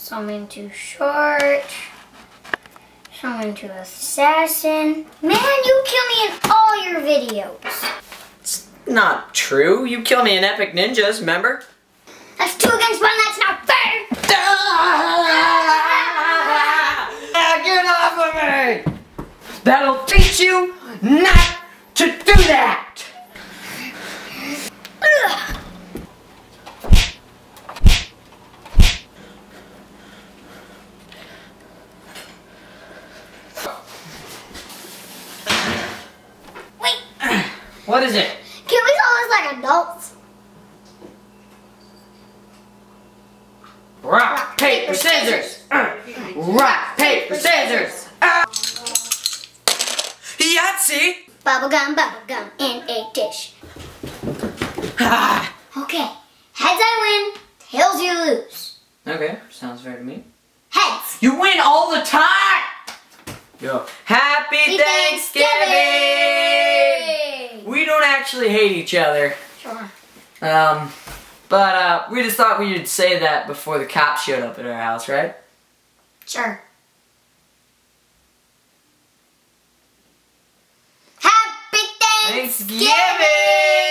some into short, some into assassin. Man, you kill me in all your videos. It's not true. You kill me in Epic Ninjas, remember? That's 2 against 1, that's not fair! Get off of me! That'll teach you not to do that! What is it? Can we call this like adults? Rock, paper, scissors! Rock, paper, scissors! Yahtzee! Bubble gum in a dish. Okay, heads I win, tails you lose. Okay, sounds fair to me. Heads! You win all the time! Yo, happy Thanksgiving! We don't actually hate each other. Sure. But we just thought we would say that before the cops showed up at our house, right? Sure. Happy Thanksgiving!